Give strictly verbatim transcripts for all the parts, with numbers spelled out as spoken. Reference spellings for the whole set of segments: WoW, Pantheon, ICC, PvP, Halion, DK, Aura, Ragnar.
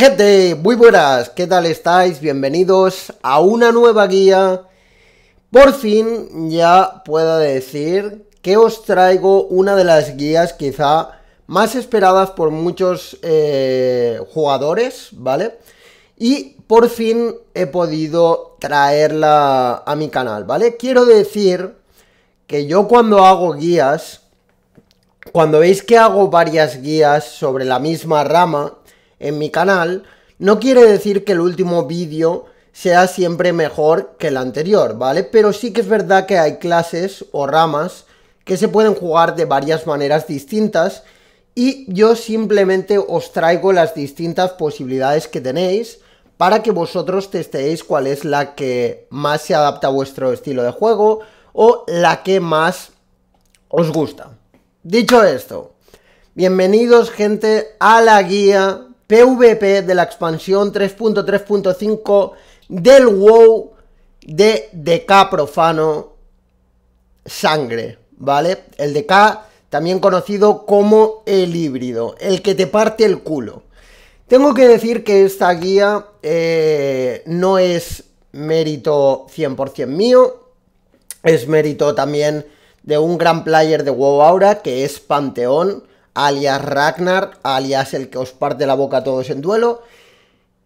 Gente, muy buenas, ¿qué tal estáis? Bienvenidos a una nueva guía. Por fin ya puedo decir que os traigo una de las guías quizá más esperadas por muchos eh, jugadores, ¿vale? Y por fin he podido traerla a mi canal, ¿vale? Quiero decir que yo cuando hago guías, cuando veis que hago varias guías sobre la misma rama en mi canal, no quiere decir que el último vídeo sea siempre mejor que el anterior, ¿vale? Pero sí que es verdad que hay clases o ramas que se pueden jugar de varias maneras distintas y yo simplemente os traigo las distintas posibilidades que tenéis para que vosotros testeéis cuál es la que más se adapta a vuestro estilo de juego o la que más os gusta. Dicho esto, bienvenidos, gente, a la guía P V P de la expansión tres punto tres punto cinco del WoW de D K profano sangre, ¿vale? El D K también conocido como el híbrido, el que te parte el culo. Tengo que decir que esta guía eh, no es mérito cien por cien mío, es mérito también de un gran player de WoW Aura que es Pantheon, alias Ragnar, alias el que os parte la boca a todos en duelo.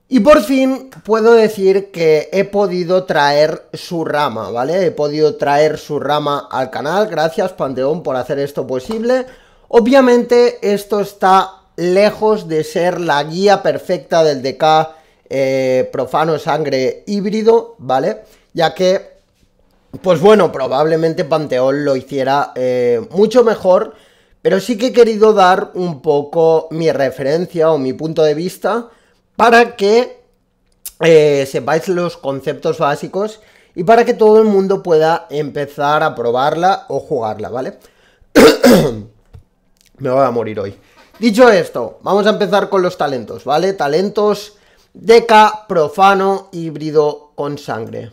Y por fin puedo decir que he podido traer su rama, ¿vale? He podido traer su rama al canal. Gracias, Pantheon, por hacer esto posible. Obviamente esto está lejos de ser la guía perfecta del D K eh, profano sangre híbrido, ¿vale? Ya que, pues bueno, probablemente Pantheon lo hiciera eh, mucho mejor. Pero sí que he querido dar un poco mi referencia o mi punto de vista para que eh, sepáis los conceptos básicos y para que todo el mundo pueda empezar a probarla o jugarla, ¿vale? Me voy a morir hoy. Dicho esto, vamos a empezar con los talentos, ¿vale? Talentos D K profano híbrido con sangre.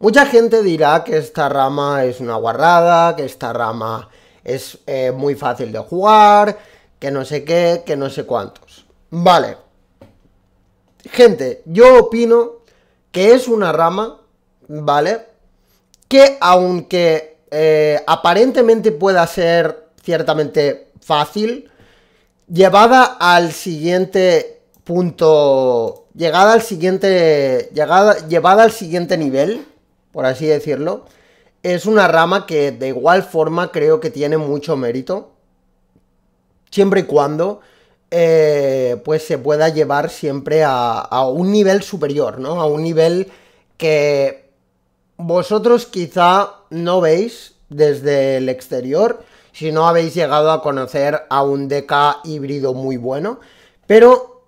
Mucha gente dirá que esta rama es una guarrada, que esta rama es eh, muy fácil de jugar, que no sé qué, que no sé cuántos. Vale. Gente, yo opino que es una rama, ¿vale? Que aunque eh, aparentemente pueda ser ciertamente fácil, llevada al siguiente punto, llegada al siguiente, llegada, llevada al siguiente nivel, por así decirlo, es una rama que de igual forma creo que tiene mucho mérito, siempre y cuando eh, pues se pueda llevar siempre a, a un nivel superior, ¿no? A un nivel que vosotros quizá no veis desde el exterior, si no habéis llegado a conocer a un D K híbrido muy bueno, pero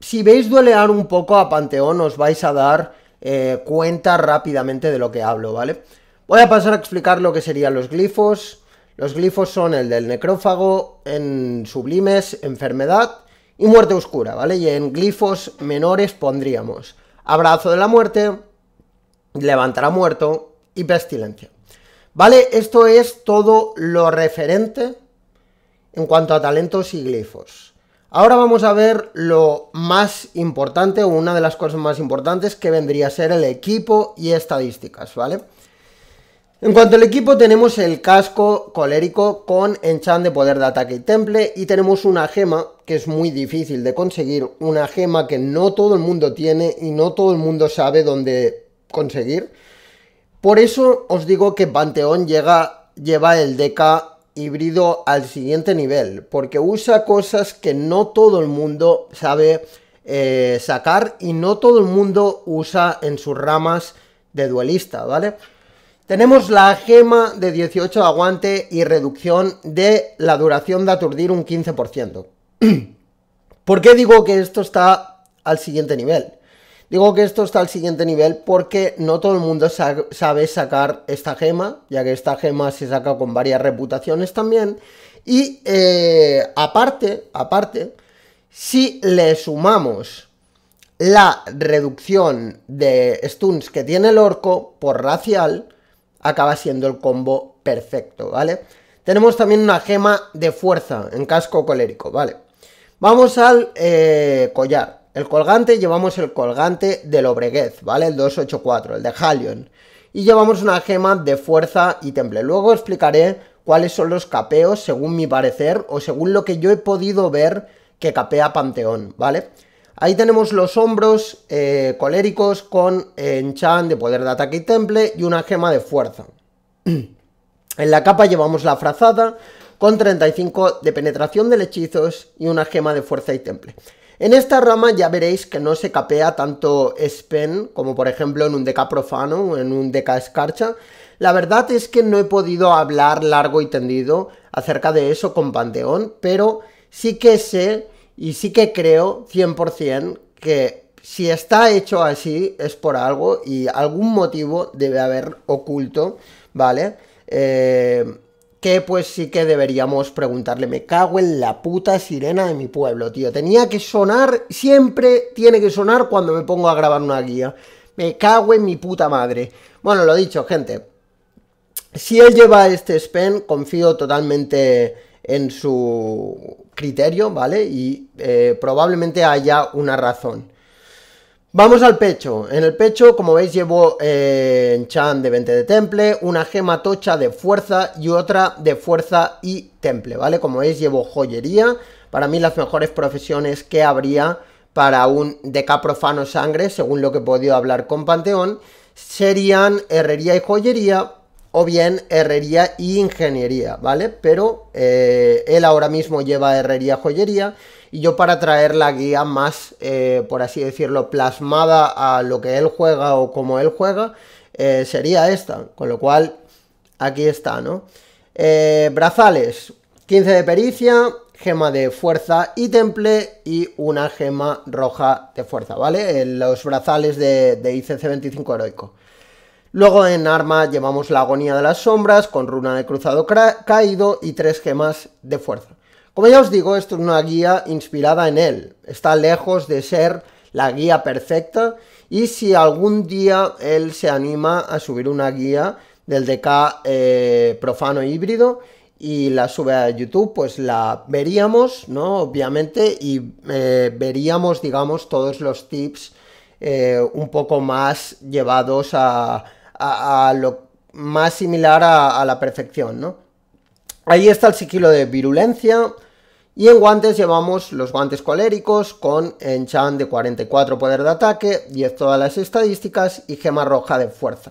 si veis duelear un poco a Pantheon os vais a dar eh, cuenta rápidamente de lo que hablo, ¿vale? Voy a pasar a explicar lo que serían los glifos. Los glifos son el del necrófago, en sublimes, enfermedad y muerte oscura, ¿vale? Y en glifos menores pondríamos abrazo de la muerte, levantará muerto y pestilencia, ¿vale? Esto es todo lo referente en cuanto a talentos y glifos. Ahora vamos a ver lo más importante, o una de las cosas más importantes, que vendría a ser el equipo y estadísticas, ¿vale? En cuanto al equipo, tenemos el casco colérico con enchant de poder de ataque y temple, y tenemos una gema que es muy difícil de conseguir, una gema que no todo el mundo tiene y no todo el mundo sabe dónde conseguir. Por eso os digo que Pantheon llega, lleva el D K híbrido al siguiente nivel, porque usa cosas que no todo el mundo sabe eh, sacar y no todo el mundo usa en sus ramas de duelista, ¿vale? Tenemos la gema de dieciocho de aguante y reducción de la duración de aturdir un quince por ciento. ¿Por qué digo que esto está al siguiente nivel? Digo que esto está al siguiente nivel porque no todo el mundo sabe sacar esta gema, ya que esta gema se saca con varias reputaciones también. Y eh, aparte, aparte, si le sumamos la reducción de stuns que tiene el orco por racial, acaba siendo el combo perfecto, ¿vale? Tenemos también una gema de fuerza en casco colérico, ¿vale? Vamos al eh, collar. El colgante, llevamos el colgante de Lobreguez, ¿vale? El dos ocho cuatro, el de Halion. Y llevamos una gema de fuerza y temple. Luego explicaré cuáles son los capeos según mi parecer o según lo que yo he podido ver que capea Panteón, ¿vale? Ahí tenemos los hombros eh, coléricos con eh, enchant de poder de ataque y temple y una gema de fuerza. En la capa llevamos la frazada con treinta y cinco de penetración de hechizos y una gema de fuerza y temple. En esta rama ya veréis que no se capea tanto Spen como por ejemplo en un D K profano o en un D K escarcha. La verdad es que no he podido hablar largo y tendido acerca de eso con Panteón, pero sí que sé y sí que creo cien por cien que si está hecho así es por algo y algún motivo debe haber oculto, ¿vale? Eh... Que pues sí que deberíamos preguntarle. Me cago en la puta sirena de mi pueblo, tío. Tenía que sonar, siempre tiene que sonar cuando me pongo a grabar una guía. Me cago en mi puta madre. Bueno, lo dicho, gente. Si él lleva este Spen, confío totalmente en su criterio, ¿vale? Y eh, probablemente haya una razón. Vamos al pecho. En el pecho, como veis, llevo eh, enchant de veinte de temple, una gema tocha de fuerza y otra de fuerza y temple, ¿vale? Como veis, llevo joyería. Para mí, las mejores profesiones que habría para un D K profano sangre, según lo que he podido hablar con Panteón, serían herrería y joyería o bien herrería y ingeniería, ¿vale? Pero eh, él ahora mismo lleva herrería y joyería. Y yo para traer la guía más, eh, por así decirlo, plasmada a lo que él juega o como él juega, eh, sería esta. Con lo cual, aquí está, ¿no? Eh, brazales, quince de pericia, gema de fuerza y temple y una gema roja de fuerza, ¿vale? Los brazales de, de I C C veinticinco heroico. Luego en arma llevamos la agonía de las sombras con runa de cruzado caído y tres gemas de fuerza. Como ya os digo, esto es una guía inspirada en él, está lejos de ser la guía perfecta y si algún día él se anima a subir una guía del D K eh, profano híbrido y la sube a YouTube, pues la veríamos, ¿no? Obviamente, y eh, veríamos, digamos, todos los tips eh, un poco más llevados a, a, a lo más similar a, a la perfección, ¿no? Ahí está el sigilo de virulencia. Y en guantes llevamos los guantes coléricos con enchant de cuarenta y cuatro poder de ataque, diez todas las estadísticas y gema roja de fuerza.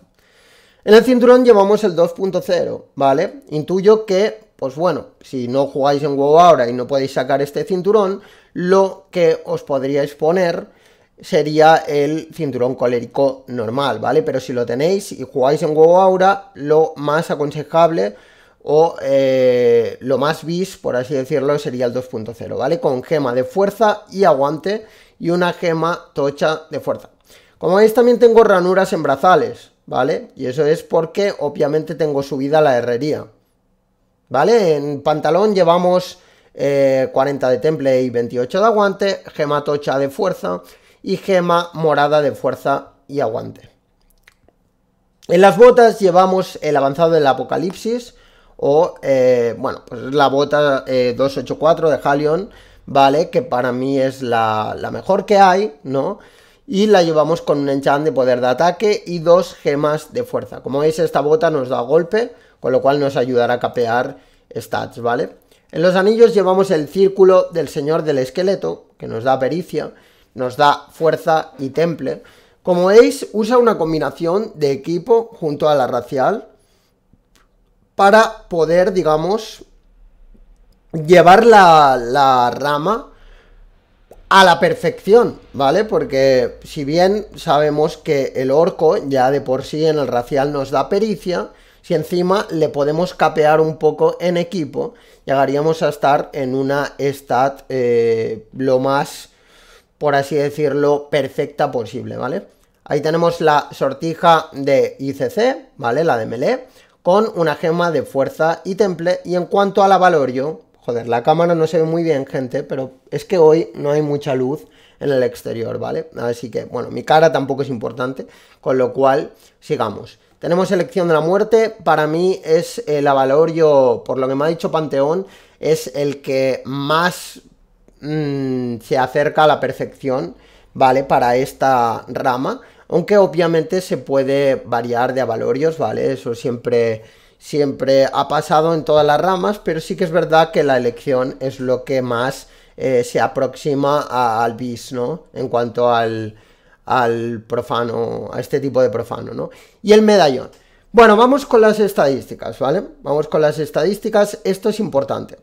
En el cinturón llevamos el dos punto cero, ¿vale? Intuyo que, pues bueno, si no jugáis en WoW ahora y no podéis sacar este cinturón, lo que os podríais poner sería el cinturón colérico normal, ¿vale? Pero si lo tenéis y jugáis en WoW ahora, lo más aconsejable o eh, lo más bis, por así decirlo, sería el dos punto cero, ¿vale? Con gema de fuerza y aguante y una gema tocha de fuerza. Como veis, también tengo ranuras en brazales, ¿vale? Y eso es porque, obviamente, tengo subida la herrería, ¿vale? En pantalón llevamos eh, cuarenta de temple y veintiocho de aguante, gema tocha de fuerza y gema morada de fuerza y aguante. En las botas llevamos el avanzado del apocalipsis, o, eh, bueno, pues la bota eh, dos ocho cuatro de Halion, ¿vale? Que para mí es la, la mejor que hay, ¿no? Y la llevamos con un enchant de poder de ataque y dos gemas de fuerza. Como veis, esta bota nos da golpe, con lo cual nos ayudará a capear stats, ¿vale? En los anillos llevamos el círculo del señor del esqueleto, que nos da pericia, nos da fuerza y temple. Como veis, usa una combinación de equipo junto a la racial para poder, digamos, llevar la, la rama a la perfección, ¿vale? Porque si bien sabemos que el orco ya de por sí en el racial nos da pericia, si encima le podemos capear un poco en equipo, llegaríamos a estar en una stat eh, lo más, por así decirlo, perfecta posible, ¿vale? Ahí tenemos la sortija de I C C, ¿vale? La de melee, con una gema de fuerza y temple. Y en cuanto al avalorio, joder, la cámara no se ve muy bien, gente, pero es que hoy no hay mucha luz en el exterior, ¿vale? Así que, bueno, mi cara tampoco es importante, con lo cual, sigamos. Tenemos elección de la muerte. Para mí es el avalorio, por lo que me ha dicho Panteón, es el que más mmm, se acerca a la perfección, ¿vale? Para esta rama, aunque obviamente se puede variar de avalorios, ¿vale? Eso siempre, siempre ha pasado en todas las ramas, pero sí que es verdad que la elección es lo que más eh, se aproxima a, al bis, ¿no? En cuanto al, al profano, a este tipo de profano, ¿no? Y el medallón. Bueno, vamos con las estadísticas, ¿vale? Vamos con las estadísticas, esto es importante.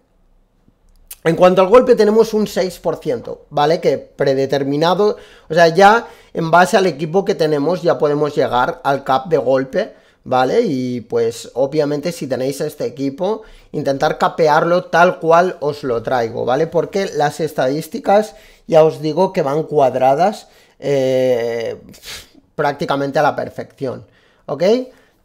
En cuanto al golpe tenemos un seis por ciento, ¿vale? Que predeterminado, o sea, ya en base al equipo que tenemos ya podemos llegar al cap de golpe, ¿vale? Y pues obviamente si tenéis este equipo, intentar capearlo tal cual os lo traigo, ¿vale? Porque las estadísticas ya os digo que van cuadradas eh, prácticamente a la perfección, ¿ok?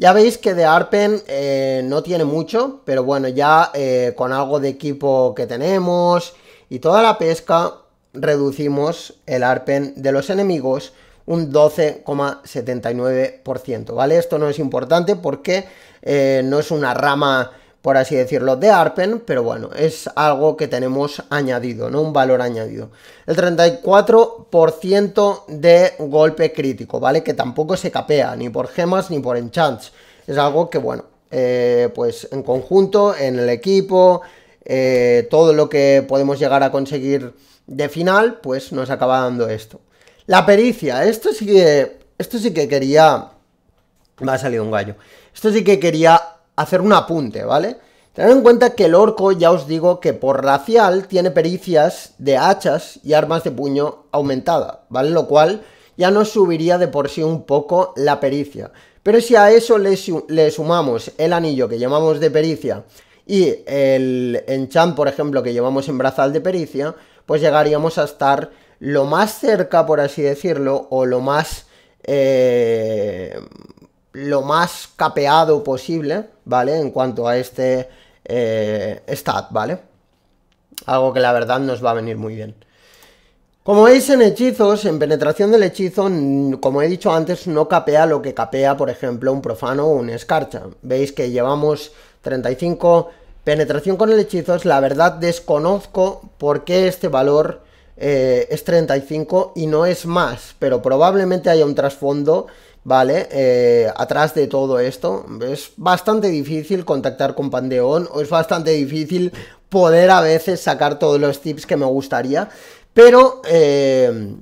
Ya veis que de Arpen eh, no tiene mucho, pero bueno, ya eh, con algo de equipo que tenemos y toda la pesca, reducimos el Arpen de los enemigos un doce coma setenta y nueve por ciento, ¿vale? Esto no es importante porque eh, no es una rama, por así decirlo, de Arpen, pero bueno, es algo que tenemos añadido, ¿no? Un valor añadido. El treinta y cuatro por ciento de golpe crítico, ¿vale? Que tampoco se capea, ni por gemas, ni por enchants. Es algo que, bueno, eh, pues en conjunto, en el equipo, eh, todo lo que podemos llegar a conseguir de final, pues nos acaba dando esto. La pericia, esto sí que, esto sí que quería... Me ha salido un gallo. Esto sí que quería... hacer un apunte, ¿vale? Tened en cuenta que el orco, ya os digo, que por racial tiene pericias de hachas y armas de puño aumentada, ¿vale? Lo cual ya nos subiría de por sí un poco la pericia. Pero si a eso le, le sumamos el anillo que llamamos de pericia y el enchant, por ejemplo, que llevamos en brazal de pericia, pues llegaríamos a estar lo más cerca, por así decirlo, o lo más... Eh... lo más capeado posible, ¿vale? En cuanto a este eh, stat, ¿vale? Algo que la verdad nos va a venir muy bien. Como veis en hechizos, en penetración del hechizo, como he dicho antes, no capea lo que capea, por ejemplo, un profano o un escarcha. Veis que llevamos treinta y cinco penetración con el hechizo. La verdad desconozco por qué este valor eh, es treinta y cinco y no es más, pero probablemente haya un trasfondo... ¿Vale? Eh, atrás de todo esto es bastante difícil contactar con Pantheon, o es bastante difícil poder a veces sacar todos los tips que me gustaría, pero eh,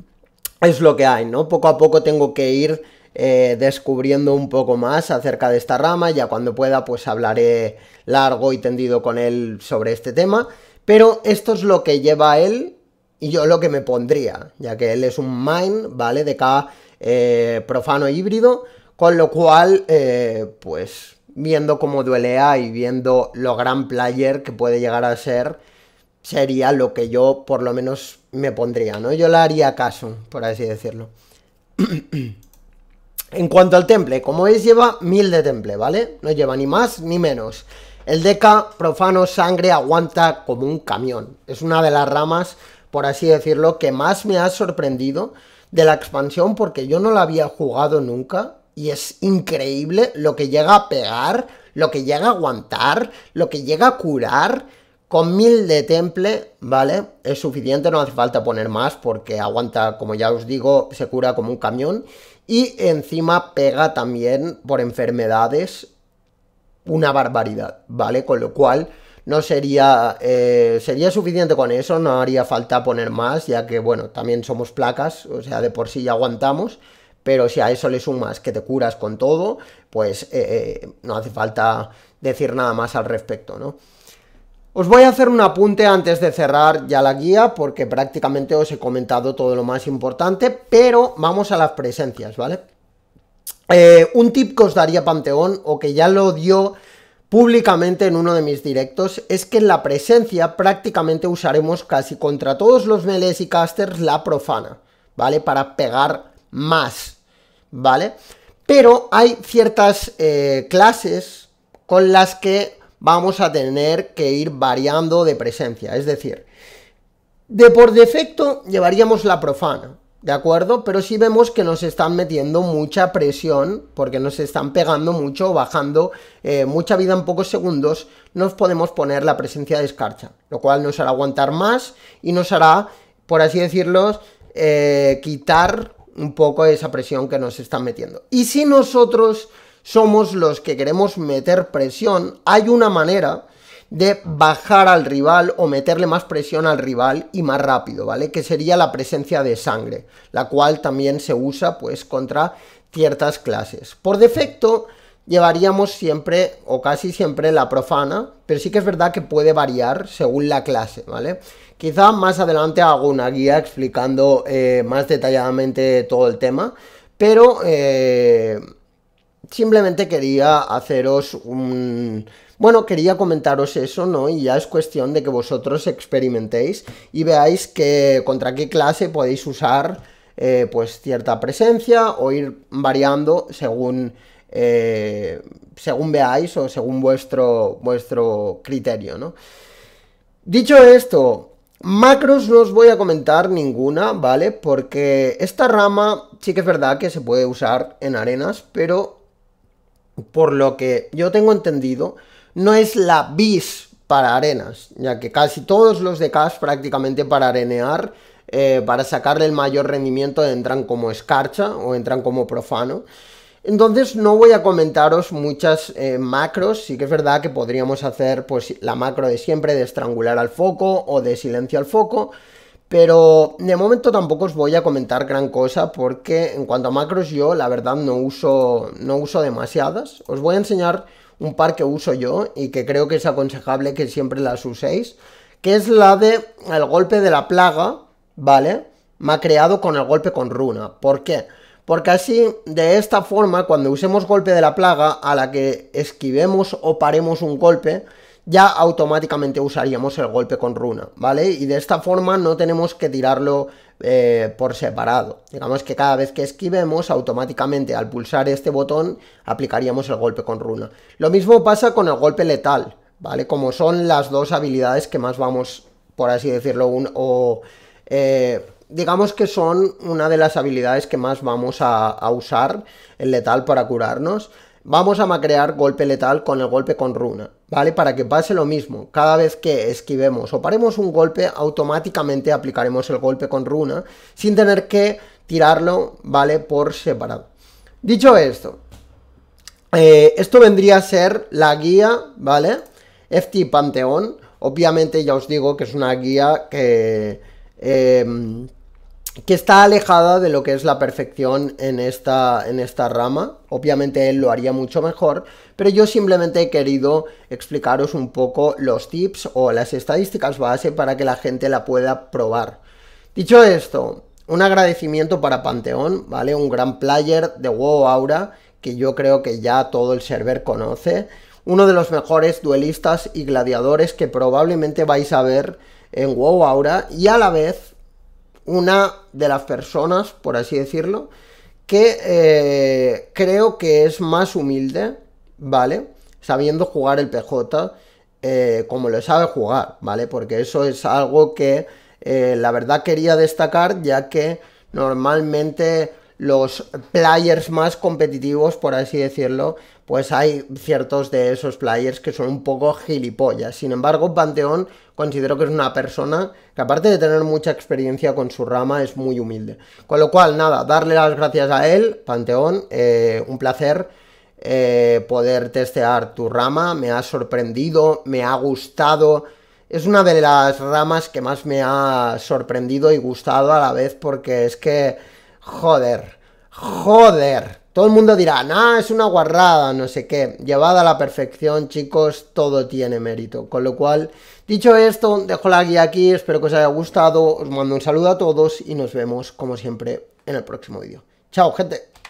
es lo que hay, ¿no? Poco a poco tengo que ir eh, descubriendo un poco más acerca de esta rama, ya cuando pueda pues hablaré largo y tendido con él sobre este tema, pero esto es lo que lleva él y yo lo que me pondría, ya que él es un mine, ¿vale? De cada... Eh, profano híbrido, con lo cual eh, pues viendo cómo duelea y viendo lo gran player que puede llegar a ser, sería lo que yo por lo menos me pondría, ¿no? Yo le haría caso, por así decirlo. En cuanto al temple, como veis lleva mil de temple, ¿vale? No lleva ni más ni menos. El D K profano sangre aguanta como un camión, es una de las ramas, por así decirlo, que más me ha sorprendido de la expansión, porque yo no la había jugado nunca y es increíble lo que llega a pegar, lo que llega a aguantar, lo que llega a curar. Con mil de temple, ¿vale? Es suficiente, no hace falta poner más porque aguanta, como ya os digo, se cura como un camión y encima pega también por enfermedades una barbaridad, ¿vale? Con lo cual... no sería, eh, sería suficiente con eso, no haría falta poner más, ya que, bueno, también somos placas, o sea, de por sí ya aguantamos, pero si a eso le sumas que te curas con todo, pues eh, no hace falta decir nada más al respecto, ¿no? Os voy a hacer un apunte antes de cerrar ya la guía, porque prácticamente os he comentado todo lo más importante, pero vamos a las presencias, ¿vale? Eh, un tip que os daría Pantheon, o que ya lo dio... públicamente en uno de mis directos, es que en la presencia prácticamente usaremos casi contra todos los melees y casters la profana, ¿vale? Para pegar más, ¿vale? Pero hay ciertas eh, clases con las que vamos a tener que ir variando de presencia, es decir, de por defecto llevaríamos la profana, ¿de acuerdo? Pero sí vemos que nos están metiendo mucha presión, porque nos están pegando mucho, bajando eh, mucha vida en pocos segundos, nos podemos poner la presencia de escarcha, lo cual nos hará aguantar más y nos hará, por así decirlo, eh, quitar un poco esa presión que nos están metiendo. Y si nosotros somos los que queremos meter presión, hay una manera de bajar al rival o meterle más presión al rival y más rápido, ¿vale? Que sería la presencia de sangre, la cual también se usa pues contra ciertas clases. Por defecto llevaríamos siempre o casi siempre la profana, pero sí que es verdad que puede variar según la clase, ¿vale? Quizá más adelante hago una guía explicando eh, más detalladamente todo el tema, pero eh, simplemente quería haceros un... Bueno, quería comentaros eso, ¿no? Y ya es cuestión de que vosotros experimentéis y veáis que contra qué clase podéis usar eh, pues cierta presencia o ir variando según eh, según veáis o según vuestro, vuestro criterio, ¿no? Dicho esto, macros no os voy a comentar ninguna, ¿vale? Porque esta rama sí que es verdad que se puede usar en arenas, pero por lo que yo tengo entendido, no es la bis para arenas, ya que casi todos los D Ks prácticamente para arenear, eh, para sacarle el mayor rendimiento, entran como escarcha o entran como profano. Entonces no voy a comentaros muchas eh, macros. Sí que es verdad que podríamos hacer pues la macro de siempre de estrangular al foco o de silencio al foco, pero de momento tampoco os voy a comentar gran cosa porque en cuanto a macros yo la verdad no uso, no uso demasiadas. Os voy a enseñar un par que uso yo y que creo que es aconsejable que siempre las uséis, que es la de el golpe de la plaga, ¿vale? Macreado con el golpe con runa. ¿Por qué? Porque así, de esta forma, cuando usemos golpe de la plaga, a la que esquivemos o paremos un golpe, ya automáticamente usaríamos el golpe con runa, ¿vale? Y de esta forma no tenemos que tirarlo eh, por separado. Digamos que cada vez que esquivemos, automáticamente al pulsar este botón, aplicaríamos el golpe con runa. Lo mismo pasa con el golpe letal, ¿vale? Como son las dos habilidades que más vamos, por así decirlo, un, o... Eh, digamos que son una de las habilidades que más vamos a, a usar, el letal para curarnos. Vamos a macrear golpe letal con el golpe con runa, ¿vale? Para que pase lo mismo. Cada vez que esquivemos o paremos un golpe, automáticamente aplicaremos el golpe con runa sin tener que tirarlo, ¿vale? Por separado. Dicho esto, eh, esto vendría a ser la guía, ¿vale? F T Pantheon. Obviamente ya os digo que es una guía que... Eh, que está alejada de lo que es la perfección en esta, en esta rama. Obviamente él lo haría mucho mejor, pero yo simplemente he querido explicaros un poco los tips o las estadísticas base para que la gente la pueda probar. Dicho esto, un agradecimiento para Pantheon, ¿vale? Un gran player de WoW Aura, que yo creo que ya todo el server conoce. Uno de los mejores duelistas y gladiadores que probablemente vais a ver en WoW Aura, y a la vez una de las personas, por así decirlo, que eh, creo que es más humilde, ¿vale? Sabiendo jugar el P J eh, como lo sabe jugar, ¿vale? Porque eso es algo que eh, la verdad quería destacar, ya que normalmente los players más competitivos, por así decirlo, pues hay ciertos de esos players que son un poco gilipollas. Sin embargo, Pantheon considero que es una persona que, aparte de tener mucha experiencia con su rama, es muy humilde. Con lo cual, nada, darle las gracias a él, Pantheon, eh, un placer eh, poder testear tu rama. Me ha sorprendido, me ha gustado. Es una de las ramas que más me ha sorprendido y gustado a la vez, porque es que, joder, joder. Todo el mundo dirá, nah, es una guarrada, no sé qué. Llevada a la perfección, chicos, todo tiene mérito. Con lo cual, dicho esto, dejo la guía aquí. Espero que os haya gustado. Os mando un saludo a todos y nos vemos, como siempre, en el próximo vídeo. Chao, gente.